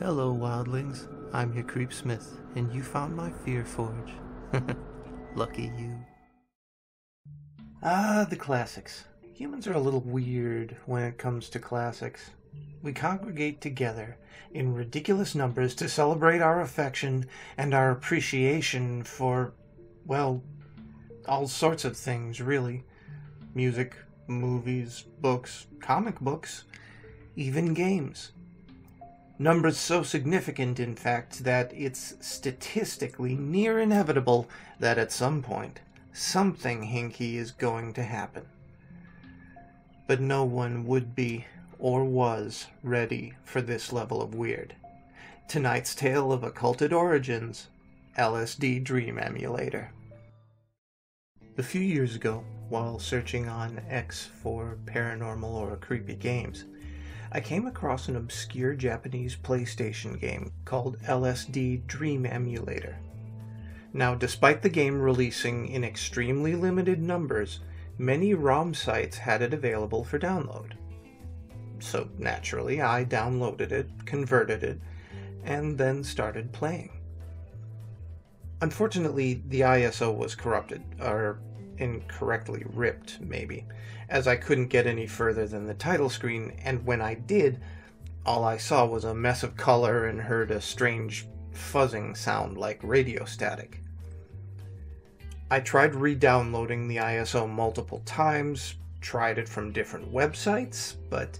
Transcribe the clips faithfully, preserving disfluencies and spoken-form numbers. Hello, wildlings. I'm your Creepsmith, and you found my Fear Forge. Lucky you. Ah, the classics. Humans are a little weird when it comes to classics. We congregate together in ridiculous numbers to celebrate our affection and our appreciation for, well, all sorts of things, really. Music, movies, books, comic books, even games. Numbers so significant, in fact, that it's statistically near inevitable that at some point, something hinky is going to happen. But no one would be, or was, ready for this level of weird. Tonight's tale of occulted origins, L S D Dream Emulator. A few years ago, while searching on X for paranormal or creepy games, I came across an obscure Japanese PlayStation game called L S D Dream Emulator. Now, despite the game releasing in extremely limited numbers, many ROM sites had it available for download. So naturally, I downloaded it, converted it, and then started playing. Unfortunately, the I S O was corrupted, or incorrectly ripped, maybe, as I couldn't get any further than the title screen, and when I did, all I saw was a mess of color and heard a strange fuzzing sound like radio static. I tried re-downloading the I S O multiple times, tried it from different websites, but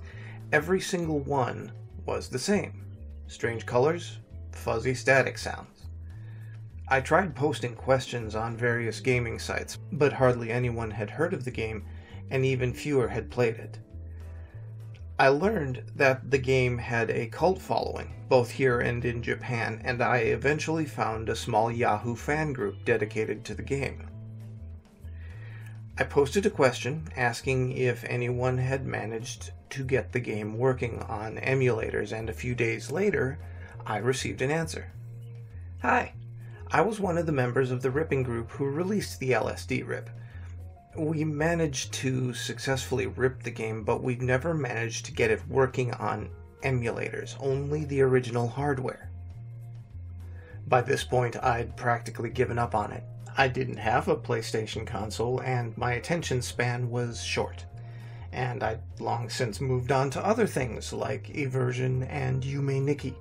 every single one was the same. Strange colors, fuzzy static sounds. I tried posting questions on various gaming sites, but hardly anyone had heard of the game, and even fewer had played it. I learned that the game had a cult following, both here and in Japan, and I eventually found a small Yahoo fan group dedicated to the game. I posted a question asking if anyone had managed to get the game working on emulators, and a few days later, I received an answer. Hi. I was one of the members of the ripping group who released the L S D rip. We managed to successfully rip the game, but we've never managed to get it working on emulators, only the original hardware. By this point, I'd practically given up on it. I didn't have a PlayStation console, and my attention span was short. And I'd long since moved on to other things, like Eversion and Yume Nikki.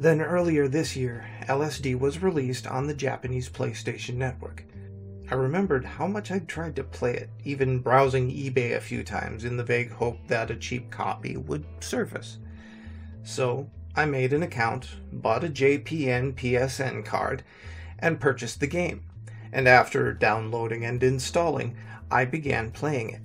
Then earlier this year, L S D was released on the Japanese PlayStation Network. I remembered how much I'd tried to play it, even browsing eBay a few times in the vague hope that a cheap copy would surface. So I made an account, bought a J P N P S N card, and purchased the game. And after downloading and installing, I began playing it.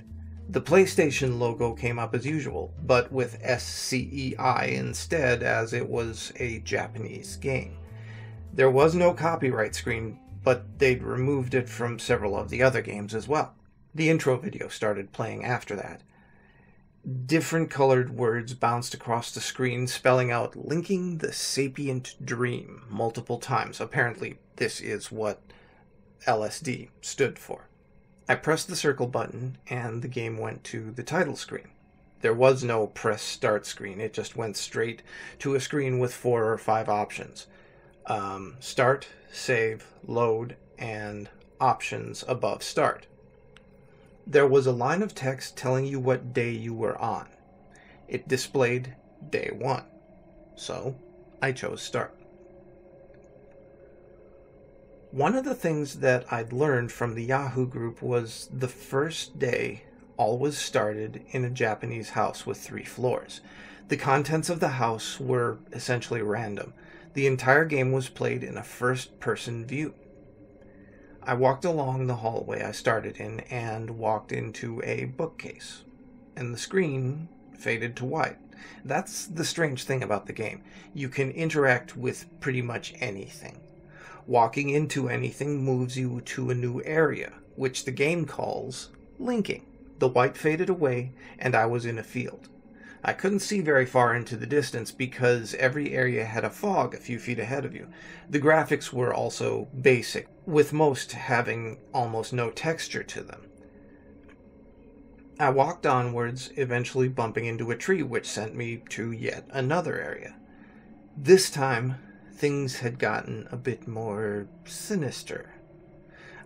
The PlayStation logo came up as usual, but with S C E I instead, as it was a Japanese game. There was no copyright screen, but they'd removed it from several of the other games as well. The intro video started playing after that. Different colored words bounced across the screen, spelling out "linking the sapient dream" multiple times. Apparently, this is what L S D stood for. I pressed the circle button, and the game went to the title screen. There was no press start screen, it just went straight to a screen with four or five options. Um, start, save, load, and options above start. There was a line of text telling you what day you were on. It displayed day one. So, I chose start. One of the things that I'd learned from the Yahoo group was the first day always started in a Japanese house with three floors. The contents of the house were essentially random. The entire game was played in a first-person view. I walked along the hallway I started in and walked into a bookcase, and the screen faded to white. That's the strange thing about the game. You can interact with pretty much anything. Walking into anything moves you to a new area, which the game calls linking. The white faded away, and I was in a field. I couldn't see very far into the distance because every area had a fog a few feet ahead of you. The graphics were also basic, with most having almost no texture to them. I walked onwards, eventually bumping into a tree, which sent me to yet another area. This time, things had gotten a bit more sinister.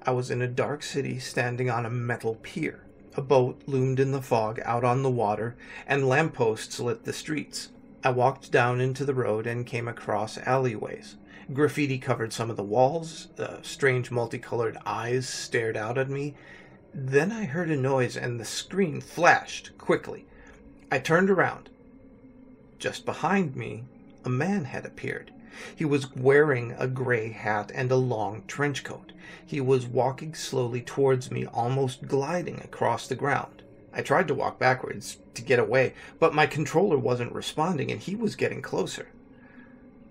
I was in a dark city standing on a metal pier. A boat loomed in the fog out on the water, and lampposts lit the streets. I walked down into the road and came across alleyways. Graffiti covered some of the walls, uh, strange multicolored eyes stared out at me. Then I heard a noise and the screen flashed quickly. I turned around. Just behind me, a man had appeared. He was wearing a gray hat and a long trench coat. He was walking slowly towards me, almost gliding across the ground. I tried to walk backwards to get away, but my controller wasn't responding and he was getting closer.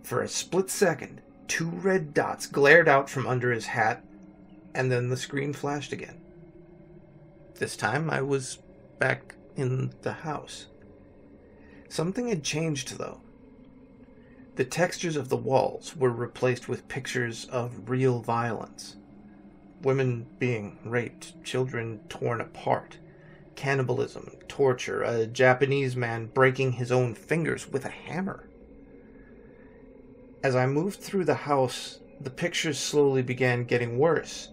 For a split second, two red dots glared out from under his hat, and then the screen flashed again. This time I was back in the house. Something had changed, though. The textures of the walls were replaced with pictures of real violence. Women being raped, children torn apart, cannibalism, torture, a Japanese man breaking his own fingers with a hammer. As I moved through the house, the pictures slowly began getting worse,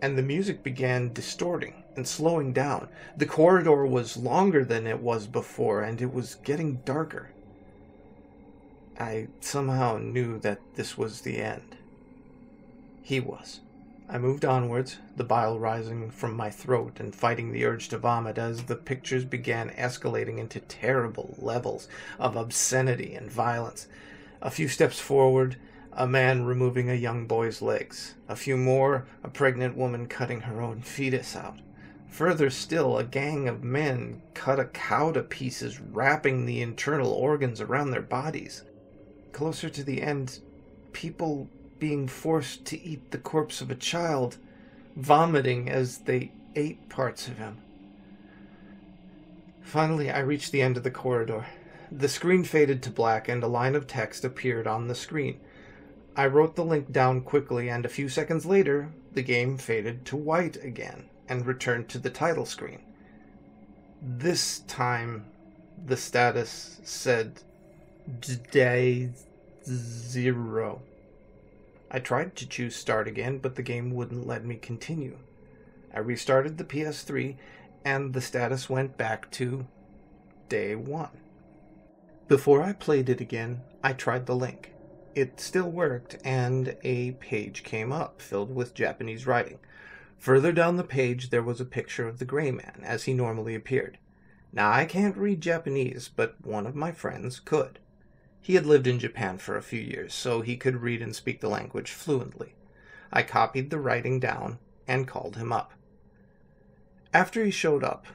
and the music began distorting and slowing down. The corridor was longer than it was before, and it was getting darker. I somehow knew that this was the end. He was. I moved onwards, the bile rising from my throat and fighting the urge to vomit as the pictures began escalating into terrible levels of obscenity and violence. A few steps forward, a man removing a young boy's legs. A few more, a pregnant woman cutting her own fetus out. Further still, a gang of men cut a cow to pieces, wrapping the internal organs around their bodies. Closer to the end, people being forced to eat the corpse of a child, vomiting as they ate parts of him. Finally, I reached the end of the corridor. The screen faded to black and a line of text appeared on the screen. I wrote the link down quickly, and a few seconds later, the game faded to white again and returned to the title screen. This time, the status said Day Zero. I tried to choose start again, but the game wouldn't let me continue. I restarted the P S three, and the status went back to Day One. Before I played it again, I tried the link. It still worked, and a page came up, filled with Japanese writing. Further down the page, there was a picture of the gray man, as he normally appeared. Now, I can't read Japanese, but one of my friends could. He had lived in Japan for a few years, so he could read and speak the language fluently. I copied the writing down and called him up. After he showed up,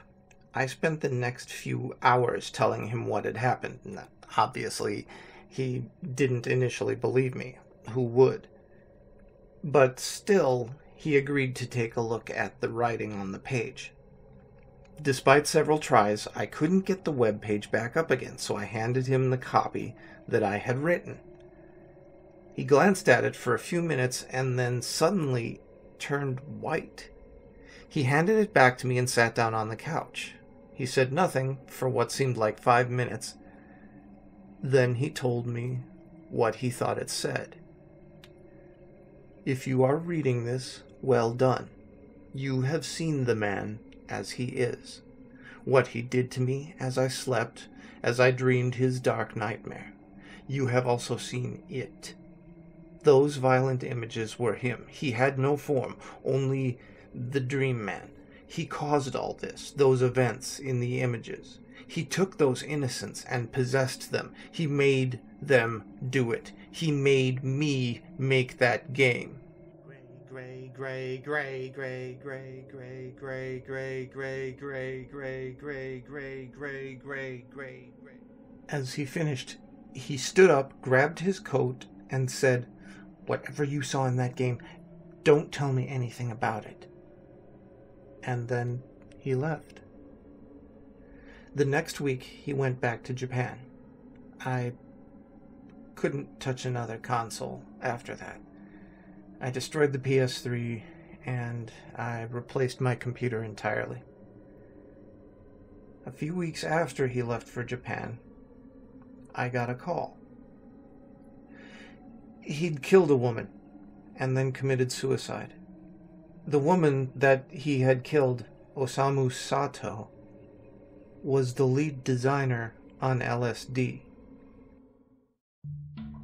I spent the next few hours telling him what had happened. Now, obviously, he didn't initially believe me. Who would? But still, he agreed to take a look at the writing on the page. Despite several tries, I couldn't get the web page back up again, so I handed him the copy that I had written. He glanced at it for a few minutes and then suddenly turned white. He handed it back to me and sat down on the couch. He said nothing for what seemed like five minutes. Then he told me what he thought it said. If you are reading this, well done. You have seen the man as he is. What he did to me as I slept, as I dreamed his dark nightmare. You have also seen it. Those violent images were him. He had no form, only the dream man. He caused all this, those events in the images. He took those innocents and possessed them. He made them do it. He made me make that game. Gray, gray, gray, gray, gray, gray, gray, gray, gray, gray, gray, gray, gray, gray, gray, gray, gray. As he finished, he stood up, grabbed his coat, and said, "Whatever you saw in that game, don't tell me anything about it." And then he left. The next week, he went back to Japan. I couldn't touch another console after that. I destroyed the P S three, and I replaced my computer entirely. A few weeks after he left for Japan, I got a call. He'd killed a woman and then committed suicide. The woman that he had killed, Osamu Sato, was the lead designer on L S D.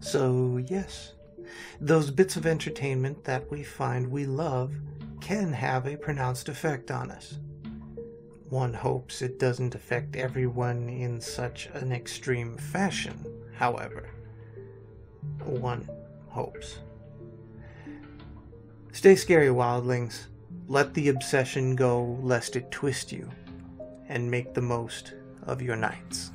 So, yes, those bits of entertainment that we find we love can have a pronounced effect on us. One hopes it doesn't affect everyone in such an extreme fashion, however. One hopes. Stay scary, wildlings. Let the obsession go, lest it twist you, and make the most of your nights.